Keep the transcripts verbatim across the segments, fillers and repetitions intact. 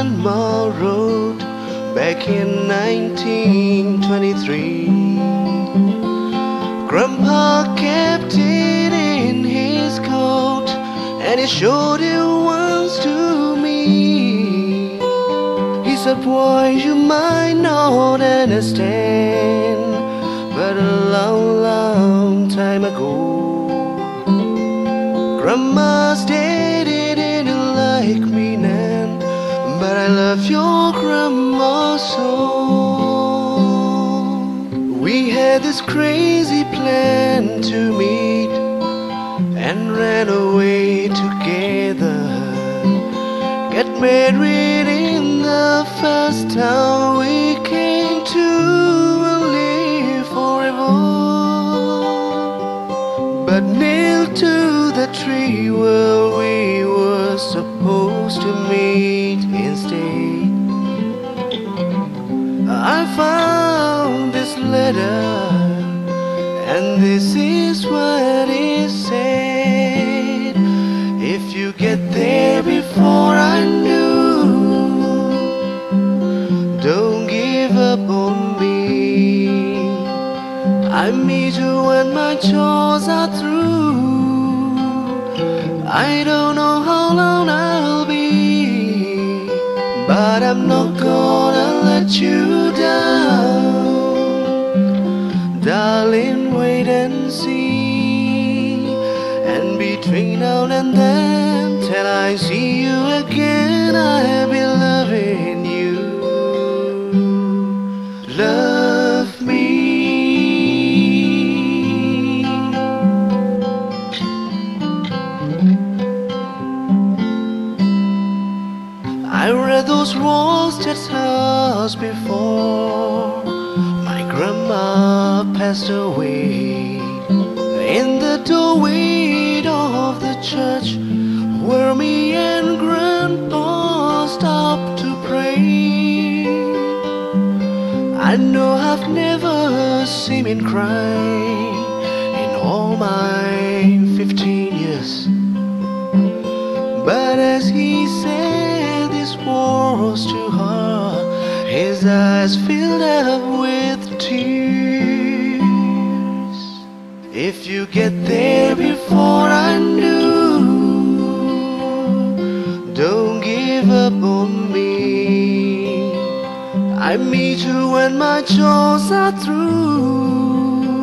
Dunmore Road back in nineteen twenty-three. Grandpa kept it in his coat, and he showed it once to me. He said, "Boy, you might not understand, but a long, long time ago, Grandma's dead, it didn't like me then, but I love your grandma so." We had this crazy plan to meet and ran away together, get married in the first town we came to, and live forever. But nailed to the tree where we were supposed to meet instead, I found this letter, and this is what it said: "If you get there before I knew, don't give up on me. I meet you when my chores are through. I don't know how long I'll be, but I'm not gonna let you down. Darling, wait and see. And between now and then, till I see you again, I'll be loving you. Love me." I read those walls at house before my grandma passed away. In the doorway of the church where me and Grandpa stopped to pray, I know I've never seen him cry in all my fifteen years. But as he said these words to her, his eyes filled up with tears. "If you get there before I knew, don't give up on me. I meet you when my chores are through.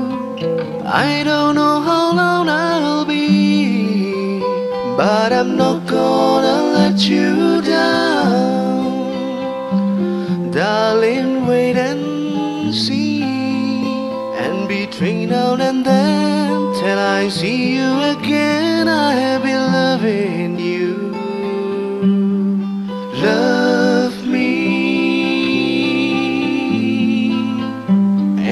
I don't know how long I'll be, but I'm not gonna let you down. Darling, wait and see. Between now and then, till I see you again, I'll be loving you. Love me.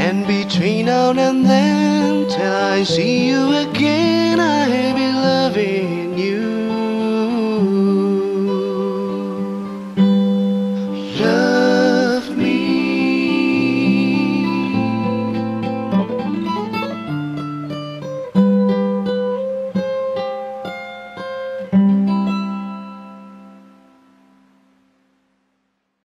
And between now and then, till I see you again, I'll be loving you. Love